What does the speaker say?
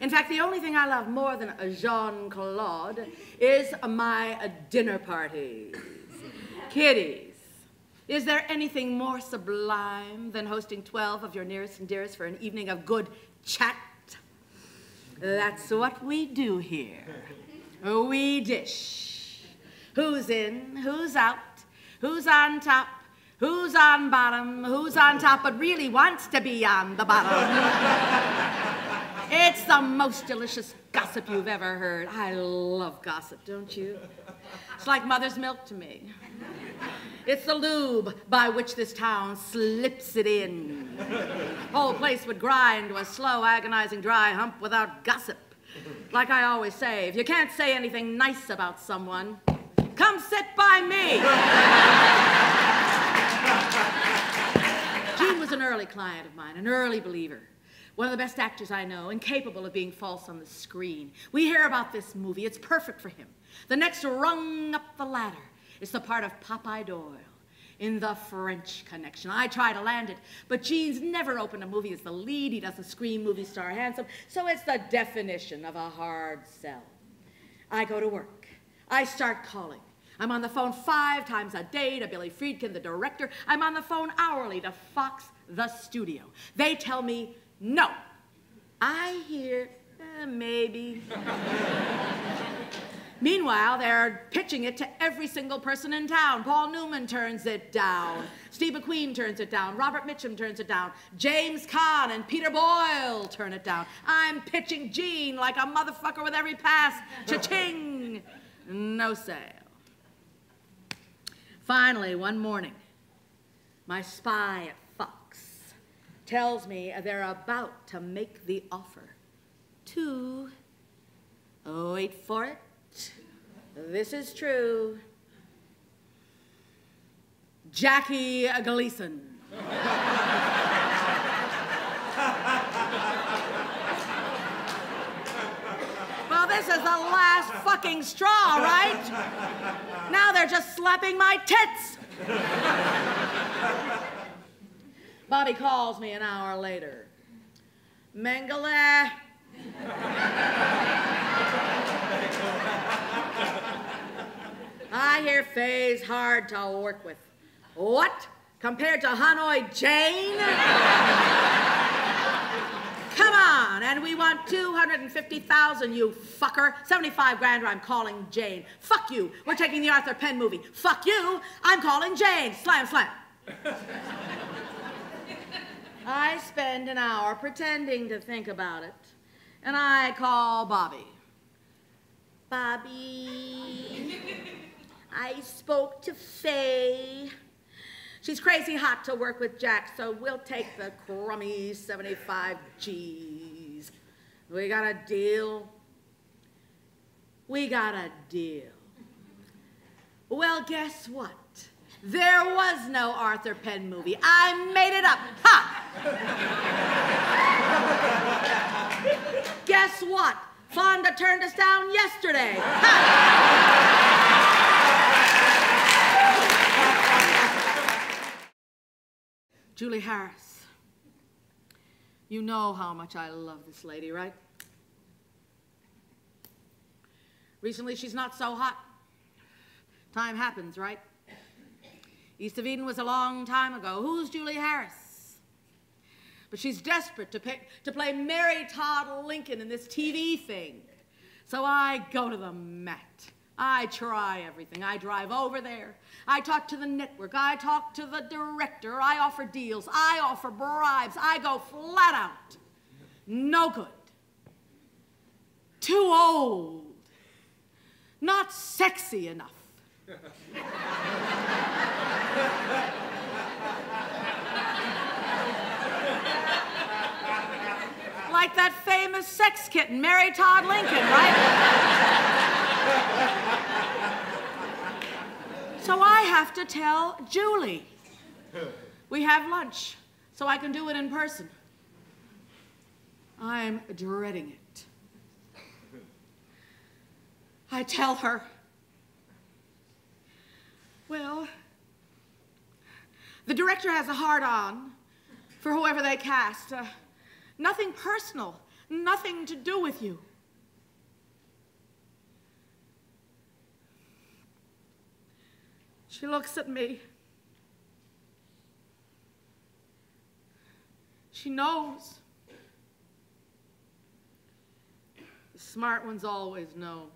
In fact, the only thing I love more than a Jean-Claude is my dinner parties. Kiddies, is there anything more sublime than hosting 12 of your nearest and dearest for an evening of good chat? That's what we do here. We dish. Who's in, who's out, who's on top, who's on bottom, who's on top but really wants to be on the bottom. It's the most delicious gossip you've ever heard. I love gossip, don't you? It's like mother's milk to me. It's the lube by which this town slips it in. The whole place would grind to a slow, agonizing dry hump without gossip. Like I always say, if you can't say anything nice about someone, come sit by me. Jean was an early client of mine, an early believer. One of the best actors I know, incapable of being false on the screen. We hear about this movie. It's perfect for him. The next rung up the ladder is the part of Popeye Doyle in The French Connection. I try to land it, but Jean's never opened a movie as the lead. He doesn't scream movie star handsome, so it's the definition of a hard sell. I go to work. I start calling. I'm on the phone 5 times a day to Billy Friedkin, the director. I'm on the phone hourly to Fox, the studio. They tell me, no. I hear, maybe. Meanwhile, they're pitching it to every single person in town. Paul Newman turns it down. Steve McQueen turns it down. Robert Mitchum turns it down. James Caan and Peter Boyle turn it down. I'm pitching Jean like a motherfucker with every pass. Cha-ching. No sale. Finally, one morning, my spy at tells me they're about to make the offer to, oh, wait for it, this is true, Jackie Gleason. Well, this is the last fucking straw, right? Now they're just slapping my tits. Bobby calls me an hour later. Mengele. I hear Faye's hard to work with. What? Compared to Hanoi Jane? Come on, and we want $250,000, you fucker. 75 grand or I'm calling Jane. Fuck you, we're taking the Arthur Penn movie. Fuck you, I'm calling Jane. Slam, slam. I spend an hour pretending to think about it, and I call Bobby. Bobby, I spoke to Faye. She's crazy hot to work with Jack, so we'll take the crummy 75 G's. We got a deal. We got a deal. Well, guess what? There was no Arthur Penn movie. I made it up. Ha! Guess what? Fonda turned us down yesterday. Ha! Julie Harris. You know how much I love this lady, right? Recently, she's not so hot. Time happens, right? East of Eden was a long time ago. Who's Julie Harris? But she's desperate to play Mary Todd Lincoln in this TV thing. So I go to the Met. I try everything. I drive over there. I talk to the network. I talk to the director. I offer deals. I offer bribes. I go flat out. No good. Too old. Not sexy enough. Like that famous sex kitten, Mary Todd Lincoln, right? So I have to tell Julie. We have lunch, so I can do it in person. I'm dreading it. I tell her, well, the director has a hard-on for whoever they cast. Nothing personal. Nothing to do with you. She looks at me. She knows. The smart ones always know.